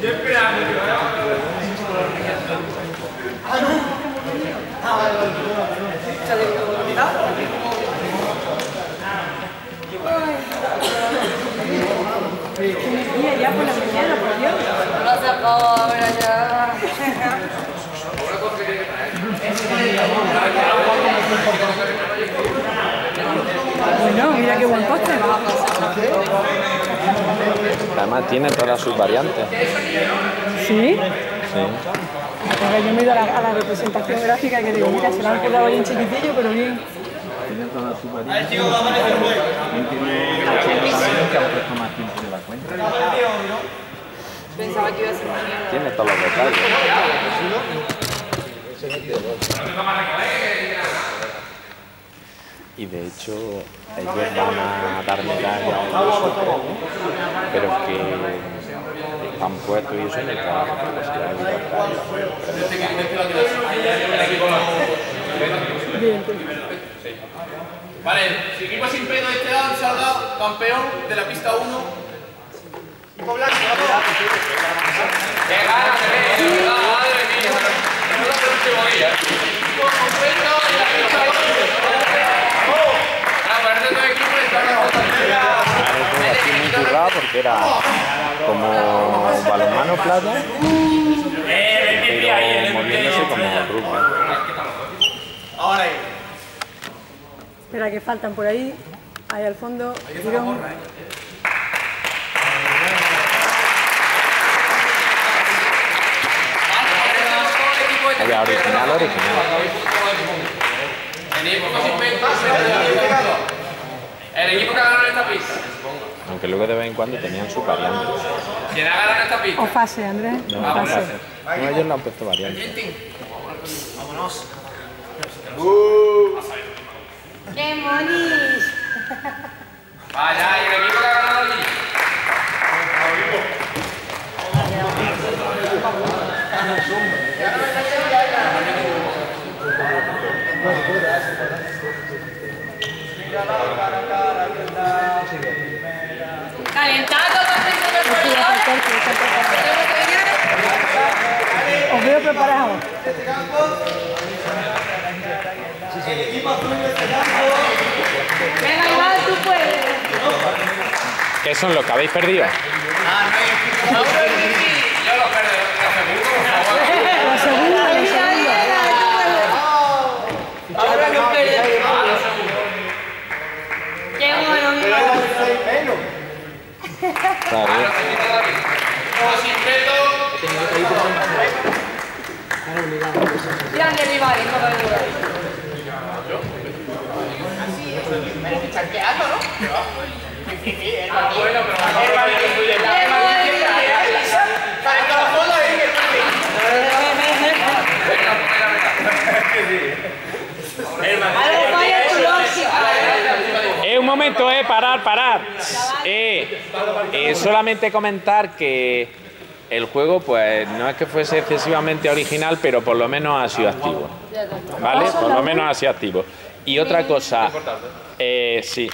Yo esperando que vaya a no. Ay, ya por la mañana, por Dios. No se cobra ya. Bueno, mira qué buen postre. Además tiene todas sus variantes. ¿Sí? Sí. Porque yo me he ido a la representación gráfica que digo, mira, se la han quedado bien chiquitillo, pero bien. Tiene todas sus variantes. Tiene que haber puesto más tiempo de la cuenta. Pensaba que iba a ser mañana. Tiene todos los detalles. Y de hecho, ellos van a dar medallas a un super, pero que están puestos y eso en el trabajo, porque se van a libertar. Vale, si equipo sin pedo de este lado salga campeón de la pista 1. Equipo blanco, vamos. ¡Qué ganas de ver! ¡Madre mía! ¡No es el último día! Equipo con pedo de la pista 1. Porque era como balonmano plata, pero moviéndose como rugby. Espera que faltan por ahí, ahí al fondo. Tirón. Allá, original, original. El equipo que ha ganado en esta pista. Aunque luego de vez en cuando tenían su variante. ¿Quién ha ganado en esta pista? O fase, Andrés. No, fase. No, ellos lo han puesto variante. Vámonos. ¡Qué monis! Vaya, y el equipo que ha ganado allí. Calentado, os veo preparado. El equipo azul de este campo. Venga, Iván, tú puedes. ¿Qué son los que habéis perdido? No, yo los perdí. Los segundos. Claro. Un momento, parar. Solamente comentar que el juego, pues, no es que fuese excesivamente original, pero por lo menos ha sido activo, ¿vale? Por lo menos ha sido activo. Y otra cosa, sí.